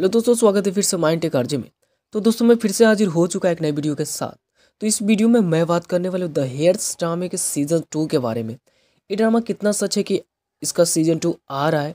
Hello दोस्तों, स्वागत है फिर से माइंड टेक आरजे में। तो दोस्तों मैं फिर से हाजिर हो चुका है एक नई वीडियो के साथ। तो इस वीडियो में मैं बात करने वाला हूँ द हेयर्स ड्रामे के सीज़न 2 के बारे में। ये ड्रामा कितना सच है कि इसका सीज़न 2 आ रहा है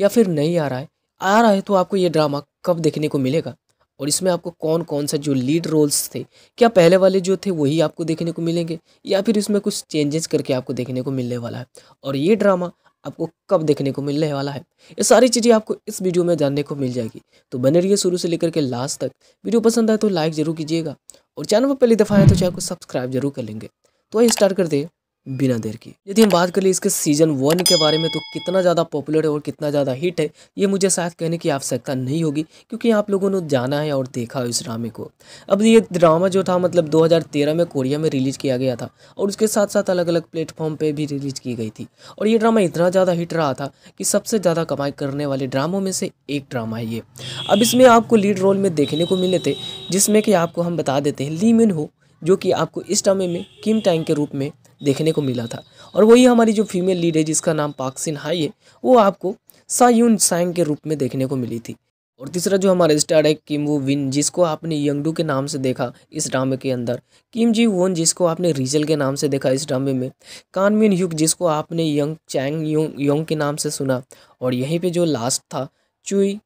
या फिर नहीं आ रहा है, तो आपको ये ड्रामा कब देखने को मिलेगा और इसमें आपको कौन कौन सा जो लीड रोल्स थे, क्या पहले वाले जो थे वही आपको देखने को मिलेंगे या फिर इसमें कुछ चेंजेस करके आपको देखने को मिलने वाला है और ये ड्रामा आपको कब देखने को मिलने वाला है, ये सारी चीज़ें आपको इस वीडियो में जानने को मिल जाएगी। तो बने रहिए शुरू से लेकर के लास्ट तक। वीडियो पसंद आए तो लाइक जरूर कीजिएगा और चैनल पर पहली दफ़ा आए तो चैनल को सब्सक्राइब जरूर कर लेंगे। तो आइए स्टार्ट करते हैं बिना देर की। यदि हम बात कर लें इसके सीजन 1 के बारे में तो कितना ज़्यादा पॉपुलर है और कितना ज़्यादा हिट है ये मुझे शायद कहने की आवश्यकता नहीं होगी, क्योंकि आप लोगों ने जाना है और देखा है इस ड्रामे को। अब ये ड्रामा जो था मतलब 2013 में कोरिया में रिलीज़ किया गया था और उसके साथ साथ अलग अलग प्लेटफॉर्म पर भी रिलीज़ की गई थी और ये ड्रामा इतना ज़्यादा हिट रहा था कि सबसे ज़्यादा कमाई करने वाले ड्रामों में से एक ड्रामा है ये। अब इसमें आपको लीड रोल में देखने को मिले थे जिसमें कि आपको हम बता देते हैं ली मिन हो, जो कि आपको इस ड्रामे में किम टैंग के रूप में देखने को मिला था और वही हमारी जो फीमेल लीड है जिसका नाम पार्क सिन हाई है वो आपको सायून सांग के रूप में देखने को मिली थी। और तीसरा जो हमारा स्टार है किम वो विन, जिसको आपने यंगडू के नाम से देखा इस ड्रामे के अंदर। किम जी वोन, जिसको आपने रिजल के नाम से देखा इस ड्रामे में। कांग मिन युक, जिसको आपने यंग चैंग योंग के नाम से सुना। और यहीं पर जो लास्ट था चोई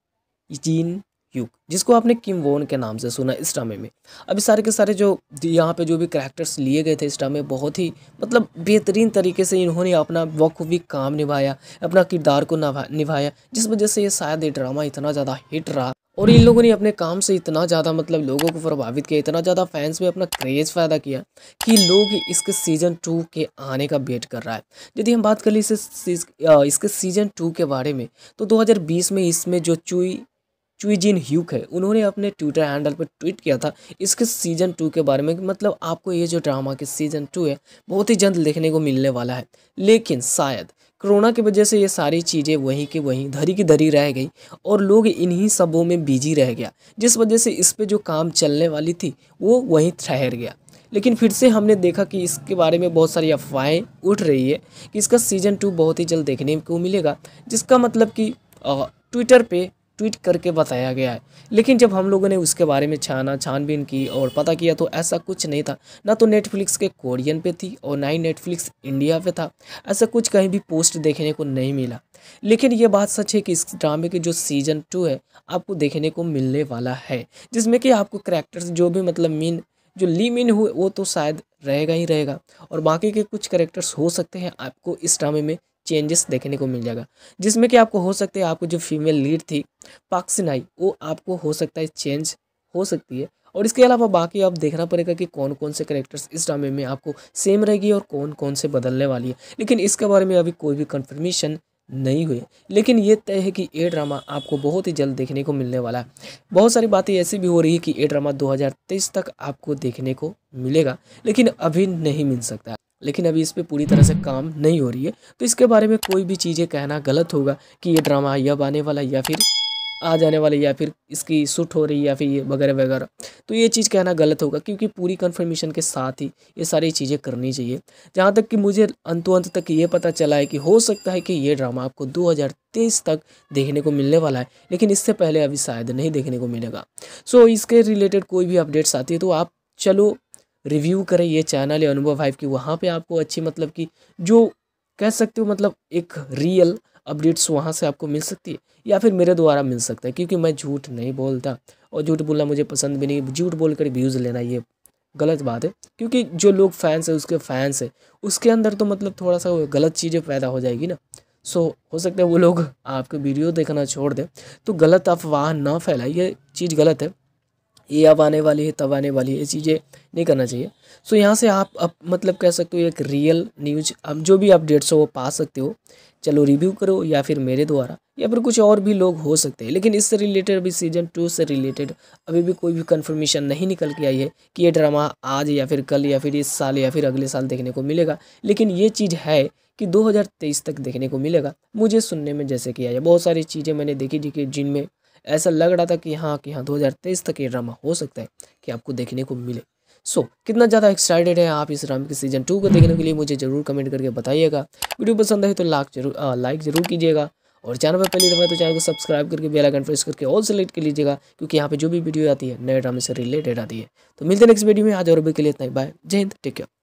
जिन युक, जिसको आपने किम वोन के नाम से सुना इस ड्रामे में। अब सारे के सारे जो यहाँ पे जो भी करैक्टर्स लिए गए थे इस ड्रामे में बहुत ही मतलब बेहतरीन तरीके से इन्होंने अपना बखूबी काम निभाया, अपना किरदार को निभाया, जिस वजह से ये शायद ये ड्रामा इतना ज़्यादा हिट रहा और इन लोगों ने अपने काम से इतना ज़्यादा मतलब लोगों को प्रभावित किया, इतना ज़्यादा फैंस में अपना क्रेज़ पैदा किया कि लोग इसके सीजन 2 के आने का वेट कर रहा है। यदि हम बात कर लें इसके सीजन 2 के बारे में तो 2020 में इसमें जो चोई जिन ह्यूक है उन्होंने अपने ट्विटर हैंडल पर ट्वीट किया था इसके सीजन 2 के बारे में। मतलब आपको ये जो ड्रामा के सीजन 2 है बहुत ही जल्द देखने को मिलने वाला है, लेकिन शायद कोरोना की वजह से ये सारी चीज़ें वहीं के वहीं धरी की धरी रह गई और लोग इन्हीं सबों में बिजी रह गया, जिस वजह से इस पर जो काम चलने वाली थी वो वहीं ठहर गया। लेकिन फिर से हमने देखा कि इसके बारे में बहुत सारी अफवाहें उठ रही है कि इसका सीजन 2 बहुत ही जल्द देखने को मिलेगा, जिसका मतलब कि ट्विटर पर ट्वीट करके बताया गया है। लेकिन जब हम लोगों ने उसके बारे में छानबीन की और पता किया तो ऐसा कुछ नहीं था, ना तो नेटफ्लिक्स के कोरियन पे थी और ना ही नेटफ्लिक्स इंडिया पे था, ऐसा कुछ कहीं भी पोस्ट देखने को नहीं मिला। लेकिन ये बात सच है कि इस ड्रामे के जो सीजन 2 है आपको देखने को मिलने वाला है, जिसमें कि आपको करैक्टर्स जो भी मतलब ली मिन हो वो तो शायद रहेगा ही रहेगा और बाकी के कुछ करैक्टर्स हो सकते हैं आपको इस ड्रामे में चेंजेस देखने को मिल जाएगा, जिसमें कि आपको हो सकता है आपको जो फीमेल लीड थी पार्क सिन हाई वो आपको हो सकता है चेंज हो सकती है। और इसके अलावा बाकी आप देखना पड़ेगा कि कौन कौन से करेक्टर्स इस ड्रामे में आपको सेम रहेगी और कौन कौन से बदलने वाली है, लेकिन इसके बारे में अभी कोई भी कंफर्मेशन नहीं हुई। लेकिन ये तय है कि ये ड्रामा आपको बहुत ही जल्द देखने को मिलने वाला है। बहुत सारी बातें ऐसी भी हो रही है कि ये ड्रामा 2023 तक आपको देखने को मिलेगा, लेकिन अभी नहीं मिल सकता, लेकिन अभी इस पे पूरी तरह से काम नहीं हो रही है। तो इसके बारे में कोई भी चीज़ें कहना गलत होगा कि ये ड्रामा यब आने वाला या फिर आ जाने वाला या फिर इसकी शूट हो रही या फिर ये वगैरह वगैरह, तो ये चीज़ कहना गलत होगा क्योंकि पूरी कंफर्मेशन के साथ ही ये सारी चीज़ें करनी चाहिए। जहाँ तक कि मुझे अंत तक ये पता चला है कि हो सकता है कि ये ड्रामा आपको 2023 तक देखने को मिलने वाला है, लेकिन इससे पहले अभी शायद नहीं देखने को मिलेगा। सो इसके रिलेटेड कोई भी अपडेट्स आती है तो आप चलो रिव्यू करें ये चैनल या अनुभव वाइफ की, वहाँ पे आपको अच्छी मतलब कि जो कह सकते हो मतलब एक रियल अपडेट्स वहाँ से आपको मिल सकती है या फिर मेरे द्वारा मिल सकता है, क्योंकि मैं झूठ नहीं बोलता और झूठ बोलना मुझे पसंद भी नहीं। झूठ बोलकर व्यूज़ लेना ये गलत बात है, क्योंकि जो लोग फैंस है उसके फैंस है उसके अंदर तो मतलब थोड़ा सा गलत चीज़ें पैदा हो जाएगी ना। सो हो सकता है वो लोग आपके वीडियो देखना छोड़ दें, तो गलत अफवाह ना फैलाए, ये चीज़ गलत है। ये अब आने वाली है तब आने वाली है, ये चीज़ें नहीं करना चाहिए। सो यहाँ से आप मतलब कह सकते हो एक रियल न्यूज आप जो भी अपडेट्स हो वो पा सकते हो। चलो रिव्यू करो या फिर मेरे द्वारा या फिर कुछ और भी लोग हो सकते हैं, लेकिन इससे रिलेटेड अभी सीजन 2 से रिलेटेड अभी भी कोई भी कंफर्मेशन नहीं निकल के आई है कि ये ड्रामा आज या फिर कल या फिर इस साल या फिर अगले साल देखने को मिलेगा। लेकिन ये चीज़ है कि 2023 तक देखने को मिलेगा, मुझे सुनने में जैसे कि आया। बहुत सारी चीज़ें मैंने देखी जिनमें ऐसा लग रहा था कि हाँ 2023 तक ये ड्रामा हो सकता है कि आपको देखने को मिले। सो कितना ज़्यादा एक्साइटेड है आप इस ड्रामे के सीजन 2 को देखने के लिए, मुझे ज़रूर कमेंट करके बताइएगा। वीडियो पसंद आए तो लाइक जरूर कीजिएगा और चैनल पर पहली दफ़ा तो चैनल को सब्सक्राइब करके बेल आइकन प्रेस करके ऑल सेलेक्ट कर लीजिएगा, क्योंकि यहाँ पे जो भी वीडियो आती है नए ड्रामे से रिलेटेड आती है। तो मिलते हैं नेक्स्ट वीडियो में। आज और अभी के लिए इतना ही, बाय, जय हिंद, टेक केयर।